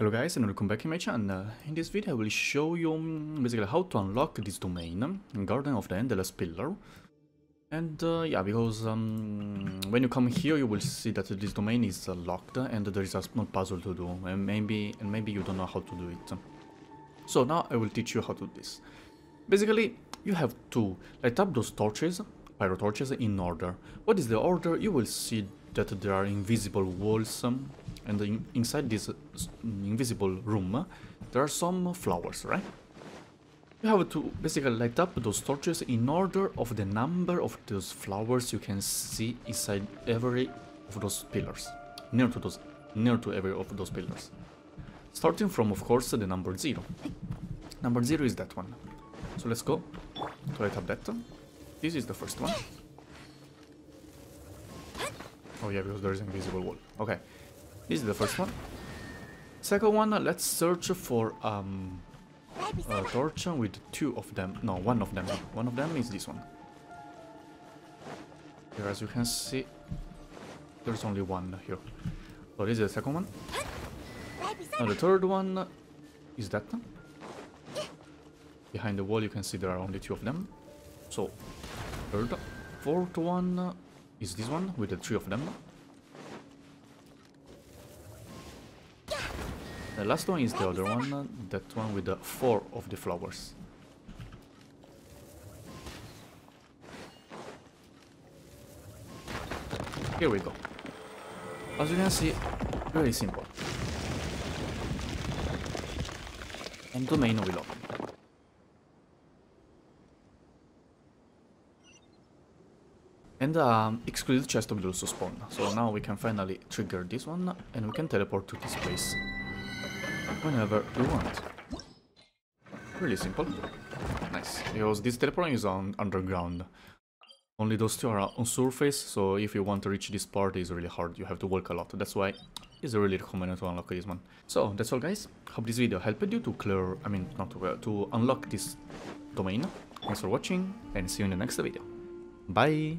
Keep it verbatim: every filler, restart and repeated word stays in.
Hello guys, and welcome back to my channel. In this video I will show you basically how to unlock this domain, Garden of the Endless Pillar. And uh, yeah, because um, when you come here you will see that this domain is uh, locked and there is a small puzzle to do, and maybe, and maybe you don't know how to do it. So now I will teach you how to do this. Basically, you have to light up those torches, pyro torches, in order. What is the order? You will see that there are invisible walls, um, and in, inside this uh, invisible room uh, there are some flowers, right? You have to basically light up those torches in order of the number of those flowers you can see inside every of those pillars, near to those, near to every of those pillars. Starting from, of course, the number zero. Number zero is that one. So let's go to light up that. This is the first one. Oh yeah, because there is an invisible wall. Okay, this is the first one. Second one, let's search for um, a torch with two of them. No, one of them. One of them is this one. Here, as you can see, there's only one here. So this is the second one. Now the third one is that one. Behind the wall, you can see there are only two of them. So, third, fourth one. Is this one with the three of them. The last one is the other one, that one with the four of the flowers. Here we go. As you can see, very simple. And domain will open. And um, exclusive chest will also spawn, so now we can finally trigger this one and we can teleport to this place whenever we want. Really simple. Nice, because this teleporting is on underground. Only those two are on surface, so if you want to reach this part it's really hard, you have to walk a lot. That's why it's really recommended to unlock this one. So that's all guys, hope this video helped you to clear, I mean not to clear, to unlock this domain. Thanks for watching and see you in the next video. Bye!